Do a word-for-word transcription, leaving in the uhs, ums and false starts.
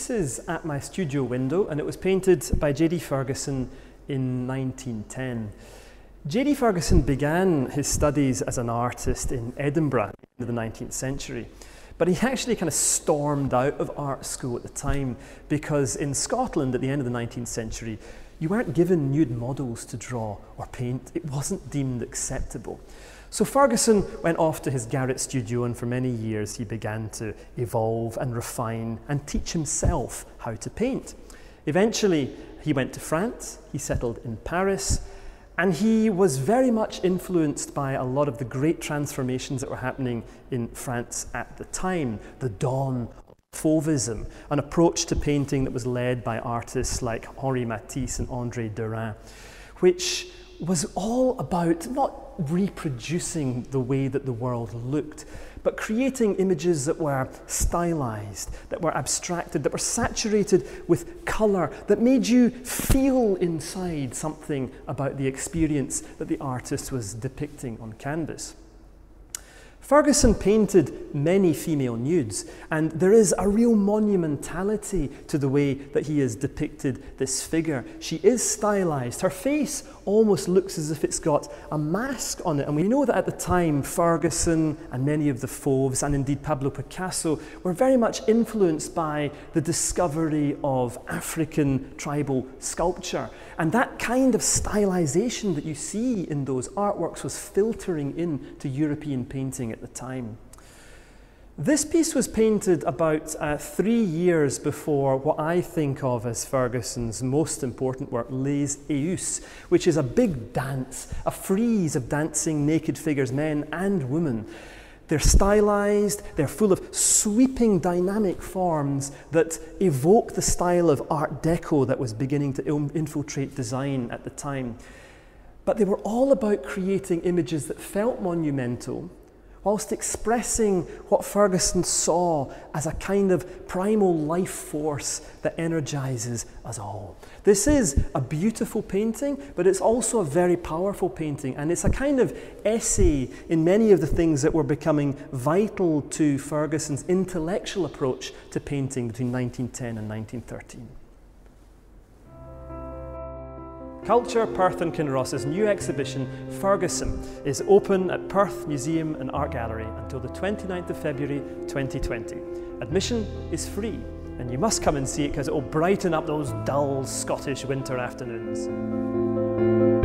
This is at my studio window, and it was painted by J D Fergusson in nineteen ten. J D Fergusson began his studies as an artist in Edinburgh in the nineteenth century, but he actually kind of stormed out of art school at the time because in Scotland at the end of the nineteenth century, you weren't given nude models to draw or paint. It wasn't deemed acceptable. So Fergusson went off to his garret studio, and for many years he began to evolve and refine and teach himself how to paint. Eventually he went to France, he settled in Paris, and he was very much influenced by a lot of the great transformations that were happening in France at the time, the dawn of Fauvism, an approach to painting that was led by artists like Henri Matisse and André Derain, which was all about not reproducing the way that the world looked, but creating images that were stylized, that were abstracted, that were saturated with color, that made you feel inside something about the experience that the artist was depicting on canvas. Fergusson painted many female nudes, and there is a real monumentality to the way that he has depicted this figure. She is stylized. Her face almost looks as if it's got a mask on it, and we know that at the time Fergusson and many of the Fauves, and indeed Pablo Picasso, were very much influenced by the discovery of African tribal sculpture, and that kind of stylization that you see in those artworks was filtering in to European painting at the time. This piece was painted about uh, three years before what I think of as Fergusson's most important work, Les Eus, which is a big dance, a frieze of dancing naked figures, men and women. They're stylized, they're full of sweeping dynamic forms that evoke the style of Art Deco that was beginning to infiltrate design at the time. But they were all about creating images that felt monumental, whilst expressing what Fergusson saw as a kind of primal life force that energizes us all. This is a beautiful painting, but it's also a very powerful painting, and it's a kind of essay in many of the things that were becoming vital to Fergusson's intellectual approach to painting between nineteen ten and nineteen thirteen. Culture Perth and Kinross's new exhibition, Fergusson, is open at Perth Museum and Art Gallery until the twenty-ninth of February twenty twenty. Admission is free, and you must come and see it because it will brighten up those dull Scottish winter afternoons.